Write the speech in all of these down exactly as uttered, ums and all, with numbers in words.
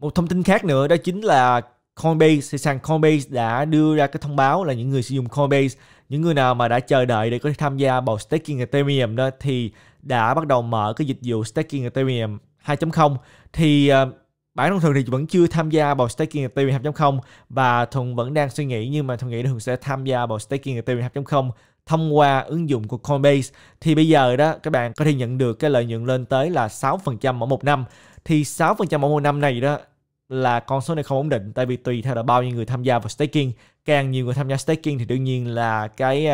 Một thông tin khác nữa đó chính là Coinbase, sàn Coinbase đã đưa ra cái thông báo là những người sử dụng Coinbase, những người nào mà đã chờ đợi để có thể tham gia vào staking Ethereum đó thì đã bắt đầu mở cái dịch vụ staking Ethereum hai chấm không. Thì uh, bản thân Thuận thì vẫn chưa tham gia vào staking Ethereum hai chấm không và Thuận vẫn đang suy nghĩ, nhưng mà Thuận nghĩ Thuận sẽ tham gia vào staking Ethereum hai chấm không thông qua ứng dụng của Coinbase. Thì bây giờ đó các bạn có thể nhận được cái lợi nhuận lên tới là sáu phần trăm ở một năm. Thì sáu phần trăm ở một năm này đó là con số này không ổn định, tại vì tùy theo là bao nhiêu người tham gia vào staking. Càng nhiều người tham gia staking thì đương nhiên là cái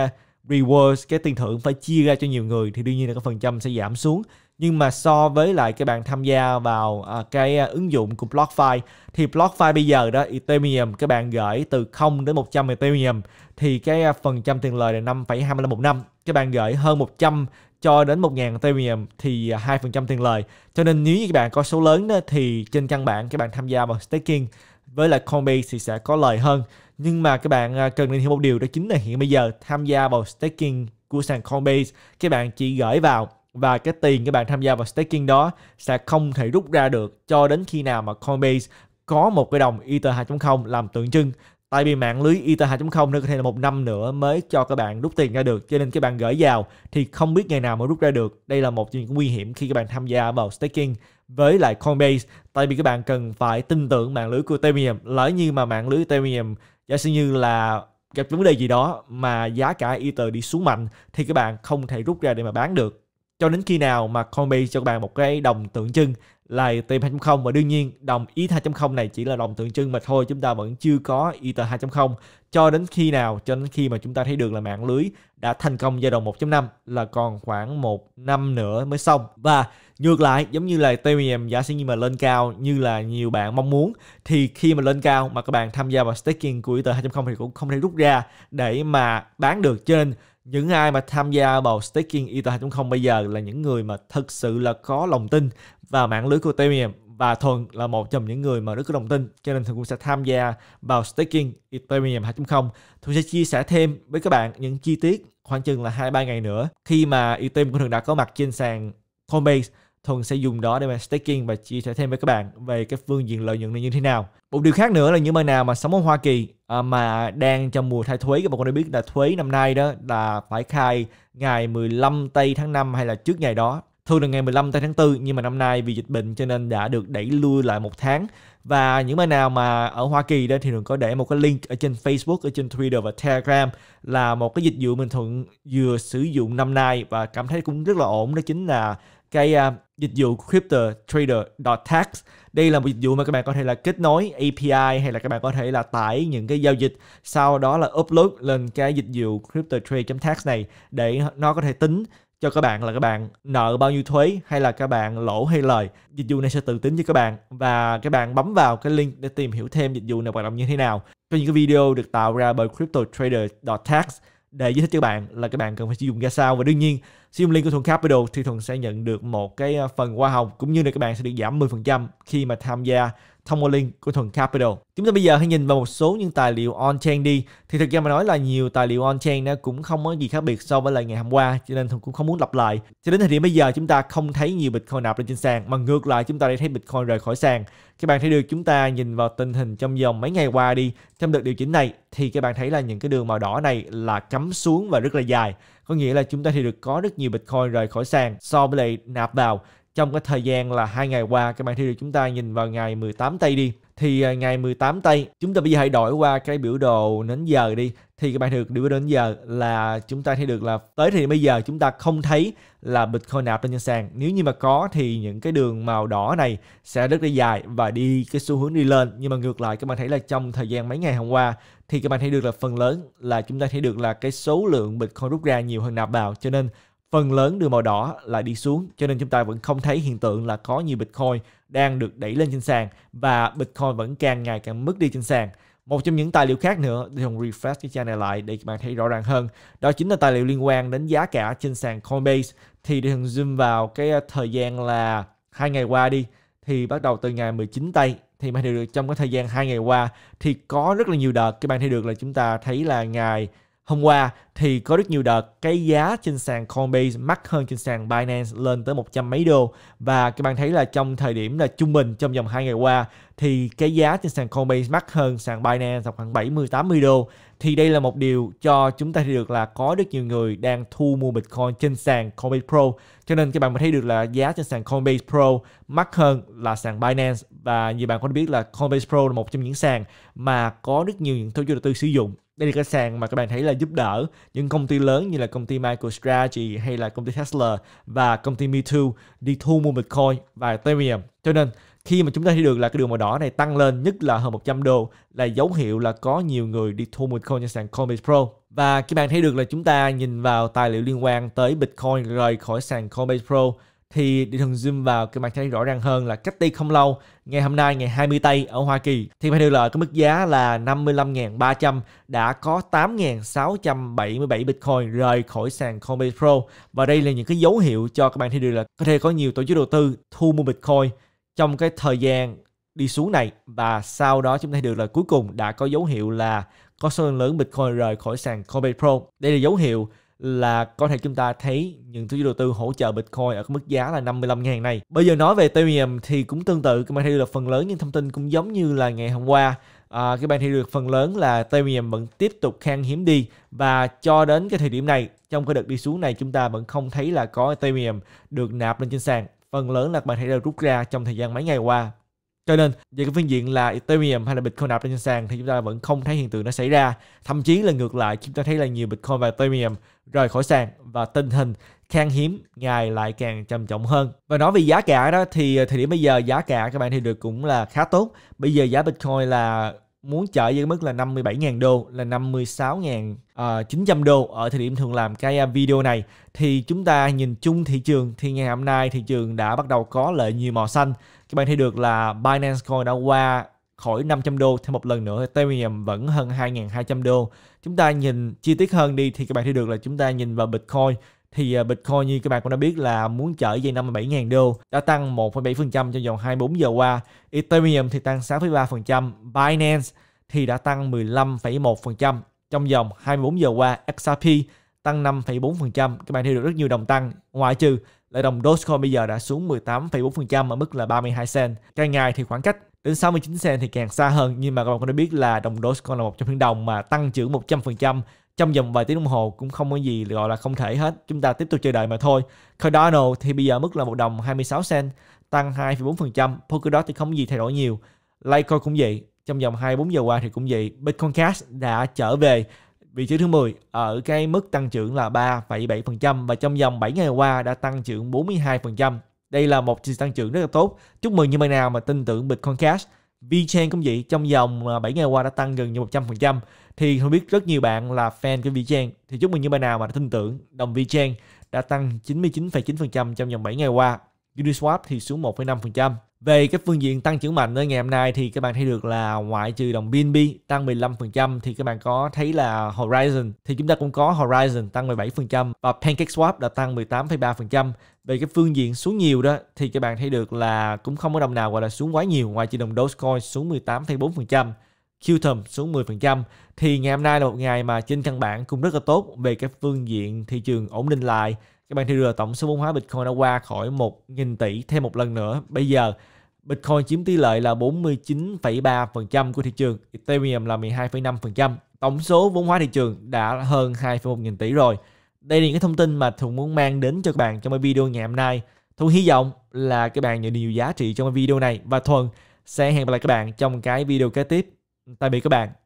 rewards, cái tiền thưởng phải chia ra cho nhiều người thì đương nhiên là cái phần trăm sẽ giảm xuống. Nhưng mà so với lại các bạn tham gia vào cái ứng dụng của BlockFi thì BlockFi bây giờ đó Ethereum các bạn gửi từ không đến một trăm Ethereum thì cái phần trăm tiền lời là năm phẩy hai lăm một năm. Các bạn gửi hơn một trăm cho đến một nghìn Ethereum thì hai phần trăm tiền lời. Cho nên nếu như các bạn có số lớn đó, thì trên căn bản các bạn tham gia vào staking với lại Coinbase thì sẽ có lời hơn. Nhưng mà các bạn cần nên hiểu một điều đó chính là hiện bây giờ tham gia vào staking của sàn Coinbase các bạn chỉ gửi vào và cái tiền các bạn tham gia vào staking đó sẽ không thể rút ra được cho đến khi nào mà Coinbase có một cái đồng e tê hát hai chấm không làm tượng trưng. Tại vì mạng lưới e tê hát hai chấm không nó có thể là một năm nữa mới cho các bạn rút tiền ra được, cho nên các bạn gửi vào thì không biết ngày nào mà rút ra được. Đây là một trong những nguy hiểm khi các bạn tham gia vào staking với lại Coinbase, tại vì các bạn cần phải tin tưởng mạng lưới của Ethereum. Lỡ như mà mạng lưới Ethereum giả sử như là gặp vấn đề gì đó mà giá cả Ether đi xuống mạnh thì các bạn không thể rút ra để mà bán được cho đến khi nào mà Coinbase cho các bạn một cái đồng tượng trưng là Ethereum hai chấm không. Và đương nhiên đồng e tê hát hai chấm không này chỉ là đồng tượng trưng mà thôi, chúng ta vẫn chưa có Ether hai chấm không cho đến khi nào, cho đến khi mà chúng ta thấy được là mạng lưới đã thành công giai đoạn một chấm năm, là còn khoảng một năm nữa mới xong. Và ngược lại, giống như là Ethereum giả sử như mà lên cao như là nhiều bạn mong muốn thì khi mà lên cao mà các bạn tham gia vào staking của Ether hai chấm không thì cũng không thể rút ra để mà bán được. Cho nên những ai mà tham gia vào staking Ether hai chấm không bây giờ là những người mà thực sự là có lòng tin vào mạng lưới của Ethereum, và Thuận là một trong những người mà rất có lòng tin, cho nên Thuận cũng sẽ tham gia vào staking Ethereum hai chấm không. Thuận sẽ chia sẻ thêm với các bạn những chi tiết khoảng chừng là hai ba ngày nữa, khi mà Ethereum của Thuận đã có mặt trên sàn Coinbase. Thuận sẽ dùng đó để mà staking và chia sẻ thêm với các bạn về cái phương diện lợi nhuận này như thế nào. Một điều khác nữa là những bạn nào mà sống ở Hoa Kỳ mà đang trong mùa thay thuế, các bạn có thể biết là thuế năm nay đó là phải khai ngày mười lăm tây tháng năm hay là trước ngày đó. Thường là ngày mười lăm tây tháng tư, nhưng mà năm nay vì dịch bệnh cho nên đã được đẩy lui lại một tháng. Và những bạn nào mà ở Hoa Kỳ đó thì Thuận có để một cái link ở trên Facebook, ở trên Twitter và Telegram là một cái dịch vụ mình Thuận vừa sử dụng năm nay và cảm thấy cũng rất là ổn, đó chính là cái uh, dịch vụ CryptoTrader.tax. Đây là một dịch vụ mà các bạn có thể là kết nối a pê i hay là các bạn có thể là tải những cái giao dịch, sau đó là upload lên cái dịch vụ CryptoTrader.tax này để nó có thể tính cho các bạn là các bạn nợ bao nhiêu thuế hay là các bạn lỗ hay lời. Dịch vụ này sẽ tự tính cho các bạn và các bạn bấm vào cái link để tìm hiểu thêm dịch vụ này hoạt động như thế nào. Có những cái video được tạo ra bởi CryptoTrader.tax để giải thích cho các bạn là các bạn cần phải sử dụng ra sao, và đương nhiên sử dụng link của Thuận Capital thì Thuận sẽ nhận được một cái phần hoa hồng, cũng như là các bạn sẽ được giảm mười phần trăm khi mà tham gia thông qua link của Thuận Capital. Chúng ta bây giờ hãy nhìn vào một số những tài liệu on-chain đi. Thì thực ra mà nói là nhiều tài liệu on-chain nó cũng không có gì khác biệt so với lại ngày hôm qua, cho nên Thuận cũng không muốn lặp lại. Cho đến thời điểm bây giờ chúng ta không thấy nhiều Bitcoin nạp lên trên sàn, mà ngược lại chúng ta đã thấy Bitcoin rời khỏi sàn. Các bạn thấy được, chúng ta nhìn vào tình hình trong vòng mấy ngày qua đi, trong đợt điều chỉnh này thì các bạn thấy là những cái đường màu đỏ này là cắm xuống và rất là dài. Có nghĩa là chúng ta thì được có rất nhiều Bitcoin rời khỏi sàn so với lại nạp vào trong cái thời gian là hai ngày qua. Các bạn thấy được, chúng ta nhìn vào ngày mười tám tây đi, thì ngày mười tám tây chúng ta bây giờ hãy đổi qua cái biểu đồ nến giờ đi. Thì các bạn thấy được biểu đồ nến giờ là chúng ta thấy được là tới thì bây giờ chúng ta không thấy là Bitcoin nạp lên trên sàn. Nếu như mà có thì những cái đường màu đỏ này sẽ rất là dài và đi cái xu hướng đi lên. Nhưng mà ngược lại các bạn thấy là trong thời gian mấy ngày hôm qua thì các bạn thấy được là phần lớn là chúng ta thấy được là cái số lượng Bitcoin rút ra nhiều hơn nạp vào, cho nên phần lớn đường màu đỏ là đi xuống. Cho nên chúng ta vẫn không thấy hiện tượng là có nhiều Bitcoin đang được đẩy lên trên sàn, và Bitcoin vẫn càng ngày càng mất đi trên sàn. Một trong những tài liệu khác nữa, để Thuận refresh cái trang này lại để các bạn thấy rõ ràng hơn, đó chính là tài liệu liên quan đến giá cả trên sàn Coinbase. Thì để Thuận zoom vào cái thời gian là hai ngày qua đi, thì bắt đầu từ ngày mười chín tây thì bạn thấy được trong cái thời gian hai ngày qua thì có rất là nhiều đợt. Các bạn thấy được là chúng ta thấy là ngày Hôm qua thì có rất nhiều đợt cái giá trên sàn Coinbase mắc hơn trên sàn Binance lên tới một trăm mấy đô, và các bạn thấy là trong thời điểm là trung bình trong vòng hai ngày qua thì cái giá trên sàn Coinbase mắc hơn sàn Binance khoảng bảy mươi tám mươi đô. Thì đây là một điều cho chúng ta thấy được là có rất nhiều người đang thu mua Bitcoin trên sàn Coinbase Pro, cho nên các bạn mới thấy được là giá trên sàn Coinbase Pro mắc hơn là sàn Binance. Và như bạn có biết là Coinbase Pro là một trong những sàn mà có rất nhiều những tổ chức đầu tư sử dụng. Đây là cái sàn mà các bạn thấy là giúp đỡ những công ty lớn như là công ty MicroStrategy hay là công ty Tesla và công ty MeToo đi thu mua Bitcoin và Ethereum. Cho nên khi mà chúng ta thấy được là cái đường màu đỏ này tăng lên, nhất là hơn một trăm đô, là dấu hiệu là có nhiều người đi thu mua Bitcoin trên sàn Coinbase Pro. Và các bạn thấy được là chúng ta nhìn vào tài liệu liên quan tới Bitcoin rời khỏi sàn Coinbase Pro thì đi thường zoom vào, các bạn thấy rõ ràng hơn là cách đây không lâu, ngày hôm nay ngày hai mươi Tây ở Hoa Kỳ thì phải được là cái mức giá là năm mươi lăm nghìn ba trăm đã có tám nghìn sáu trăm bảy mươi bảy Bitcoin rời khỏi sàn Coinbase Pro. Và đây là những cái dấu hiệu cho các bạn thấy được là có thể có nhiều tổ chức đầu tư thu mua Bitcoin trong cái thời gian đi xuống này, và sau đó chúng ta thấy được là cuối cùng đã có dấu hiệu là có số lượng lớn Bitcoin rời khỏi sàn Coinbase Pro. Đây là dấu hiệu là có thể chúng ta thấy những tổ chức đầu tư hỗ trợ Bitcoin ở cái mức giá là năm mươi lăm nghìn này. Bây giờ nói về Ethereum thì cũng tương tự, các bạn thấy được phần lớn những thông tin cũng giống như là ngày hôm qua. À, các bạn thấy được phần lớn là Ethereum vẫn tiếp tục khan hiếm đi, và cho đến cái thời điểm này, trong cái đợt đi xuống này, chúng ta vẫn không thấy là có Ethereum được nạp lên trên sàn. Phần lớn là các bạn thấy được rút ra trong thời gian mấy ngày qua. Cho nên về cái phương diện là Ethereum hay là Bitcoin nạp trên sàn thì chúng ta vẫn không thấy hiện tượng nó xảy ra. Thậm chí là ngược lại, chúng ta thấy là nhiều Bitcoin và Ethereum rời khỏi sàn và tình hình khan hiếm ngày lại càng trầm trọng hơn. Và nói về giá cả đó thì thời điểm bây giờ giá cả các bạn thì được cũng là khá tốt. Bây giờ giá Bitcoin là muốn chở với mức là năm mươi bảy nghìn đô, là năm mươi sáu nghìn chín trăm đô ở thời điểm thường làm cái video này. Thì chúng ta nhìn chung thị trường thì ngày hôm nay thị trường đã bắt đầu có lợi nhiều màu xanh. Các bạn thấy được là Binance Coin đã qua khỏi năm trăm đô thêm một lần nữa, Ethereum vẫn hơn hai nghìn hai trăm đô. Chúng ta nhìn chi tiết hơn đi thì các bạn thấy được là chúng ta nhìn vào Bitcoin thì Bitcoin như các bạn cũng đã biết là muốn chở về năm mươi bảy nghìn đô, đã tăng một phẩy bảy phần trăm trong vòng hai mươi bốn giờ qua. Ethereum thì tăng sáu phẩy ba phần trăm, Binance thì đã tăng mười lăm phẩy một phần trăm trong vòng hai mươi bốn giờ qua, ích rờ pê tăng năm phẩy bốn phần trăm. Các bạn thấy được rất nhiều đồng tăng, ngoại trừ lại đồng Dogecoin bây giờ đã xuống mười tám phẩy bốn phần trăm ở mức là ba mươi hai cent. Cái ngày thì khoảng cách đến sáu mươi chín cent thì càng xa hơn, nhưng mà các bạn cũng đã biết là đồng Dogecoin là một trong những đồng mà tăng trưởng một trăm phần trăm trong vòng vài tiếng đồng hồ, cũng không có gì gọi là không thể hết. Chúng ta tiếp tục chờ đợi mà thôi. Cardano thì bây giờ mức là một đồng hai mươi sáu cent, tăng hai phẩy bốn phần trăm. Polkadot thì không có gì thay đổi nhiều. Litecoin cũng vậy, trong vòng hai mươi bốn giờ qua thì cũng vậy. Bitcoin Cash đã trở về vị trí thứ mười ở cái mức tăng trưởng là ba phẩy bảy phần trăm và trong vòng bảy ngày qua đã tăng trưởng bốn mươi hai phần trăm. Đây là một sự tăng trưởng rất là tốt. Chúc mừng những bạn nào mà tin tưởng Bitcoin Cash. VeChain cũng vậy, trong vòng bảy ngày qua đã tăng gần như một trăm phần trăm. Thì không biết rất nhiều bạn là fan của VeChain, thì chúc mừng những bạn nào mà đã tin tưởng đồng VeChain đã tăng chín mươi chín phẩy chín phần trăm trong vòng bảy ngày qua. Uniswap thì xuống một phẩy năm phần trăm. Về cái phương diện tăng trưởng mạnh ở ngày hôm nay thì các bạn thấy được là ngoại trừ đồng bê en bê tăng mười lăm phần trăm thì các bạn có thấy là Horizon thì chúng ta cũng có Horizon tăng mười bảy phần trăm và PancakeSwap đã tăng mười tám phẩy ba phần trăm. Về cái phương diện xuống nhiều đó thì các bạn thấy được là cũng không có đồng nào gọi là xuống quá nhiều, ngoại trừ đồng Dogecoin xuống mười tám phẩy bốn phần trăm, Q-tum xuống mười phần trăm. Thì ngày hôm nay là một ngày mà trên căn bản cũng rất là tốt về cái phương diện thị trường ổn định lại. Các bạn thấy được là tổng số vốn hóa Bitcoin đã qua khỏi một nghìn tỷ thêm một lần nữa. Bây giờ Bitcoin chiếm tỷ lệ là bốn mươi chín phẩy ba phần trăm của thị trường, Ethereum là mười hai phẩy năm phần trăm. Tổng số vốn hóa thị trường đã hơn hai phẩy một nghìn tỷ rồi. Đây là những cái thông tin mà Thuận muốn mang đến cho các bạn trong video ngày hôm nay. Thuận hy vọng là các bạn nhận được nhiều giá trị trong video này, và Thuận sẽ hẹn gặp lại các bạn trong cái video kế tiếp. Tạm biệt các bạn.